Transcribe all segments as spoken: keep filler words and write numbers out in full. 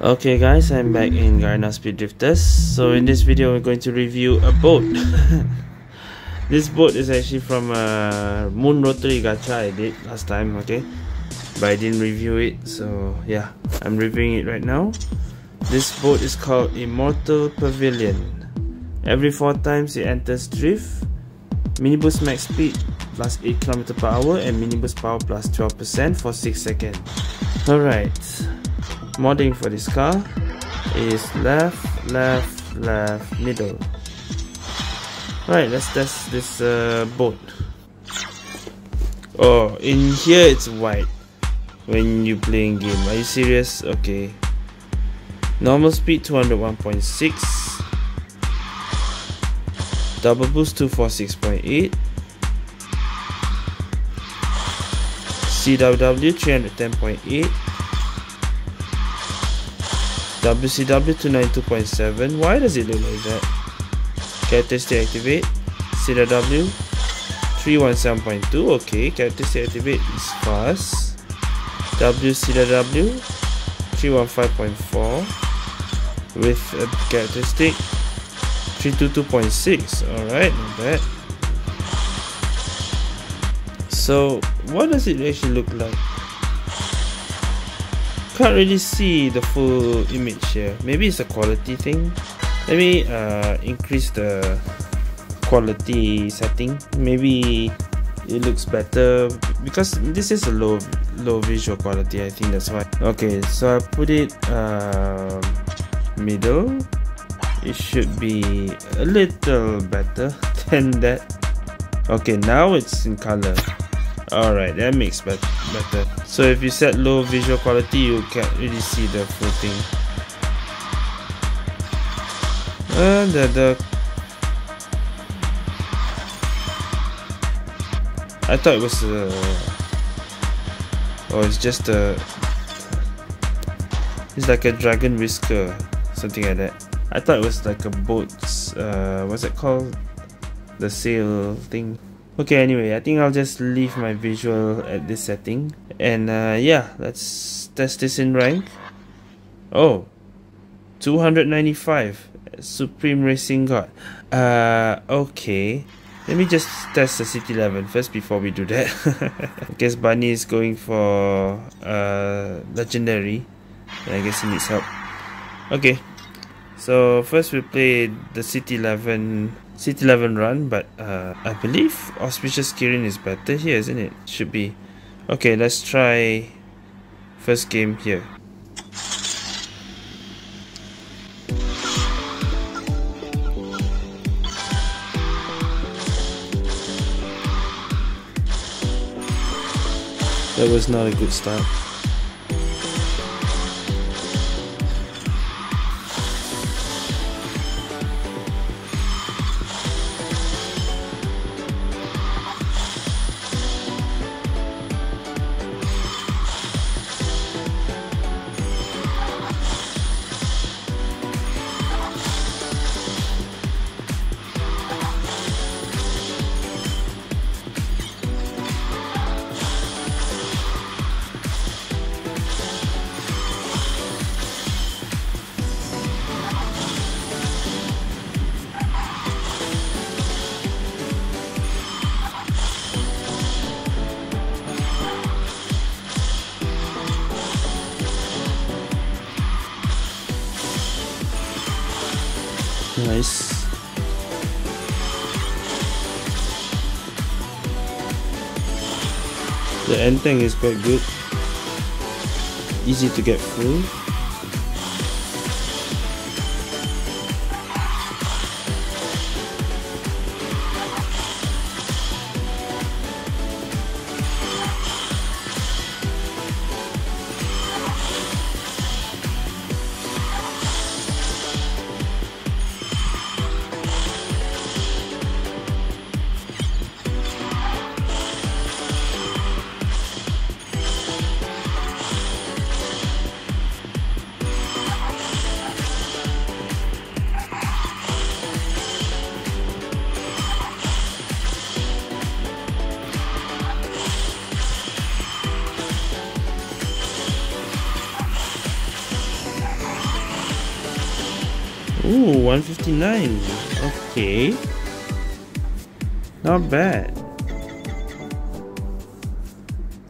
Okay guys, I'm back in Garena Speed Drifters. So in this video, we're going to review a boat. This boat is actually from a Moon Rotary Gacha I did last time, okay? But I didn't review it, so yeah, I'm reviewing it right now. This boat is called Immortal Pavilion. Every four times it enters drift, miniboost max speed plus eight kilometers per hour and miniboost power plus twelve percent for six seconds. Alright, modding for this car is left, left, left, middle. Alright, let's test this uh, boat. Oh, in here it's white when you playing game. Are you serious? Okay. Normal speed two oh one point six. Double boost two forty-six point eight. C W W three ten point eight. W C W two ninety-two point seven. Why does it look like that? Characteristic activate. C W W three seventeen point two. Okay, characteristic activate is fast. W C W three fifteen point four with a characteristic three twenty-two point six. Alright, not bad. So, what does it actually look like? Can't really see the full image here. Maybe it's a quality thing. Let me uh, increase the quality setting. Maybe it looks better because this is a low low visual quality. I think that's why. Okay, so I put it uh, middle. It should be a little better than that. Okay, now it's in color. Alright, that makes bet better. So if you set low visual quality, you can't really see the full thing. Uh, the, the I thought it was uh, oh, it's just a it's like a dragon whisker, something like that. I thought it was like a boat's uh, what's it called? The sail thing. Okay, anyway, I think I'll just leave my visual at this setting. And uh, yeah, let's test this in rank. Oh, two ninety-five, Supreme Racing God. Uh, okay, let me just test the city level first before we do that. I guess Bunny is going for uh, Legendary. I guess he needs help. Okay, so first we play the city level. City eleven run, but uh, I believe Auspicious Kirin is better here, isn't it? Should be. Okay, let's try first game here. That was not a good start. Nice. The end tank is quite good. Easy to get through. Ooh, one fifty-nine. Okay. Not bad.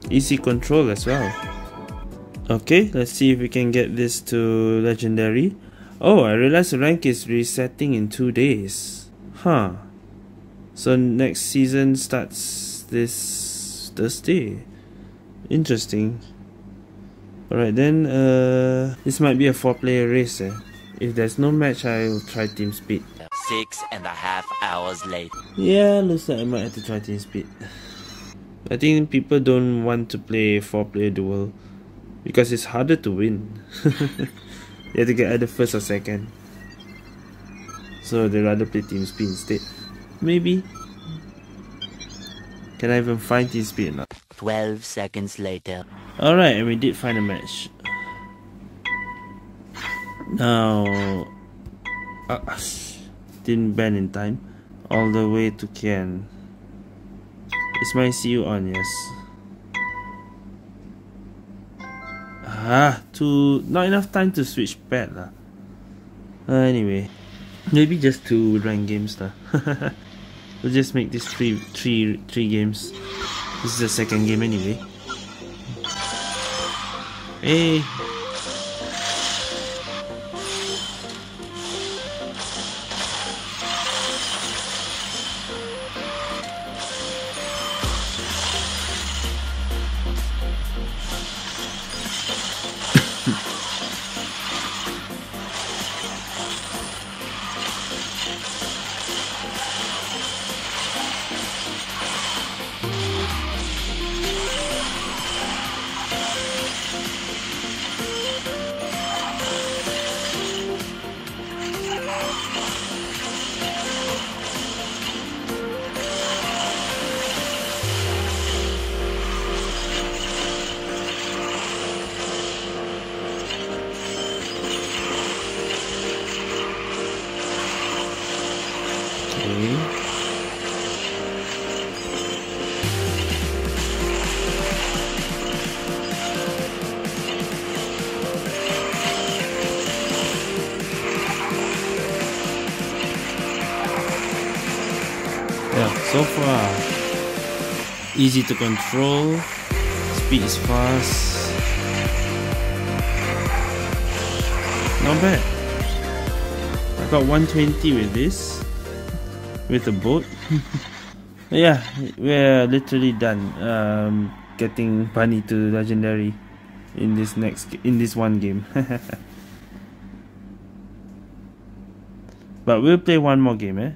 Easy control as well. Okay, let's see if we can get this to legendary. Oh, I realized the rank is resetting in two days. Huh. So next season starts this Thursday. Interesting. Alright then, uh, this might be a four player race. Eh? If there's no match, I'll try team speed. Six and a half hours later. Yeah, looks like I might have to try team speed. I think people don't want to play four player duel because it's harder to win. You have to get either first or second. So they rather play team speed instead. Maybe. Can I even find team speed now? Twelve seconds later. Alright, and we did find a match. Now, uh, didn't ban in time. All the way to Ken. Is my C U on? Yes. Ah, to not enough time to switch pad lah. Uh, anyway, maybe just two rank games lah. We'll just make this three, three, three games. This is the second game anyway. Hey. Yeah, so far easy to control, speed is fast, not bad. I got one twenty with this, with the boat. Yeah, we're literally done um, getting bunny to legendary in this next in this one game. But we'll play one more game, eh?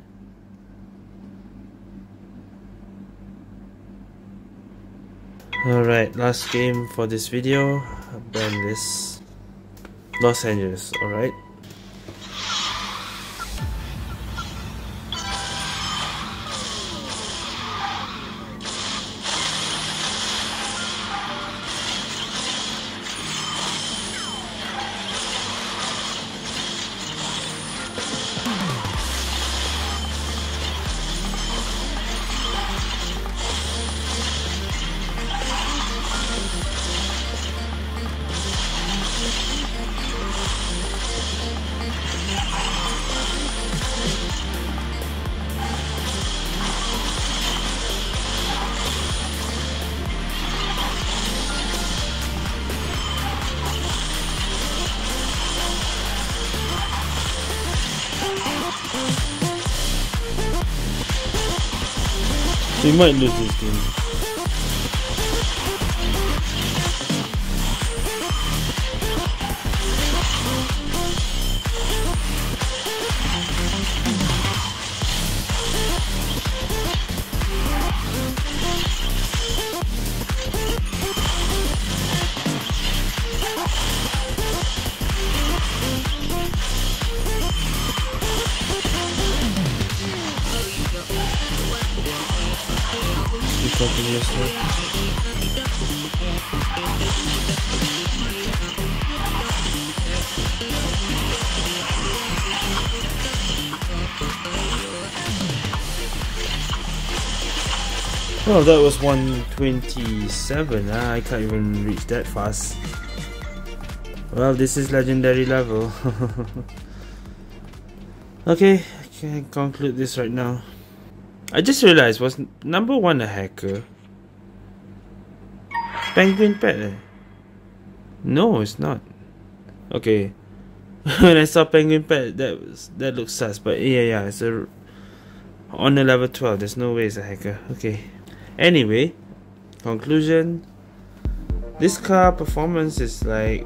Alright, last game for this video. I'll ban this. Los Angeles, alright. We might lose this game. Oh, that was one twenty-seven. Ah, I can't even reach that fast. Well, this is legendary level. Okay, I can conclude this right now. I just realized, was number one a hacker? Penguin Pet eh? No, it's not. Okay. When I saw Penguin Pet, that was, that looks sus, but yeah, yeah, it's a on the level twelve. There's no way it's a hacker. Okay. Anyway, conclusion. This car performance is like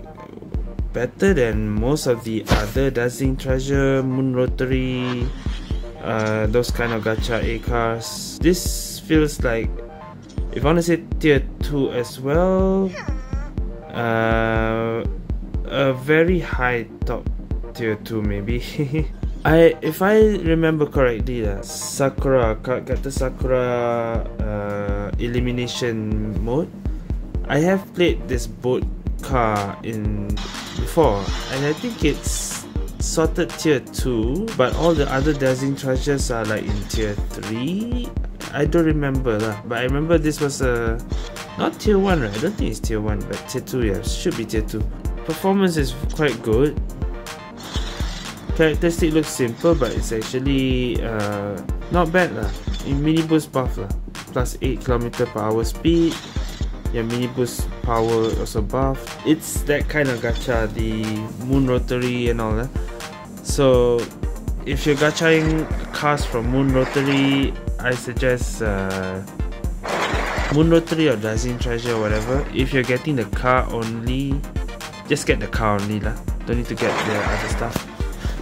better than most of the other Dazzling Treasure, Moon Rotary, uh, those kind of gacha A cars. This feels like, if I want to say tier two as well, uh, a very high top tier two maybe. I, if I remember correctly, uh, Sakura, Kata Sakura uh, elimination mode, I have played this boat car in before, and I think it's sorted tier two, but all the other Dazzling Treasures are like in tier three. I don't remember lah, but I remember this was a not tier one, right? I don't think it's tier one, but tier two, yeah, should be tier two. Performance is quite good. Characteristic looks simple, but it's actually uh, not bad lah. In mini boost buff lah, plus eight kilometer per hour speed. Your mini boost power also buff. It's that kind of gacha, the Moon Rotary and all that. So if you're gachaing cars from Moon Rotary, I suggest uh, Moon Rotary or Dazzling Treasure or whatever. If you're getting the car only, just get the car only lah. Don't need to get the other stuff,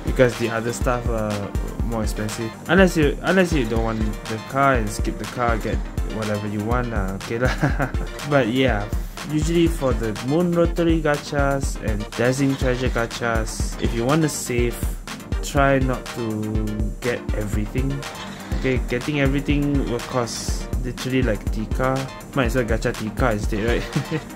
because the other stuff are more expensive. Unless you unless you don't want the car and skip the car, get whatever you want lah, okay lah. But yeah, usually for the Moon Rotary gachas and Dazzling Treasure gachas, if you want to save, try not to get everything. Okay, getting everything will cost literally like T car. Might as well gacha T car instead, right?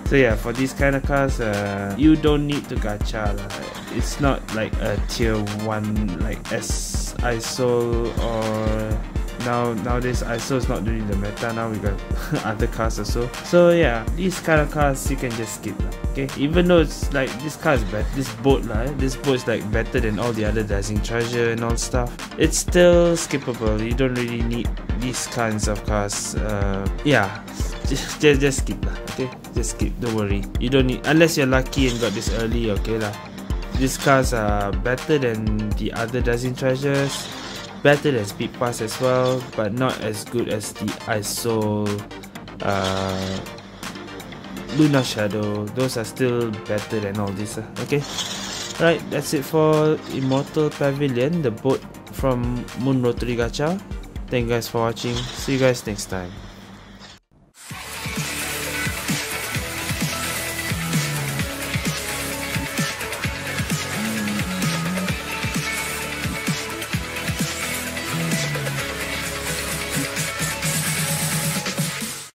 So yeah, for these kind of cars, uh, you don't need to gacha lah. It's not like a tier one like S I S O or Now, nowadays I S O is not doing the meta, now we got other cars or so. So yeah, these kind of cars you can just skip lah, okay? Even though it's like, this car is better, this boat lah, eh? This boat is like better than all the other Dazzling Treasure and all stuff. It's still skippable, you don't really need these kinds of cars. Uh, yeah, just, just, just skip lah, okay? Just skip, don't worry. You don't need, unless you're lucky and got this early, okay lah. These cars are better than the other Dazzling Treasures. Better than Speed Pass as well, but not as good as the I S O, uh, Lunar Shadow. Those are still better than all this. Uh, okay, right. That's it for Immortal Pavilion, the boat from Moon Rotary Gacha. Thank you guys for watching. See you guys next time.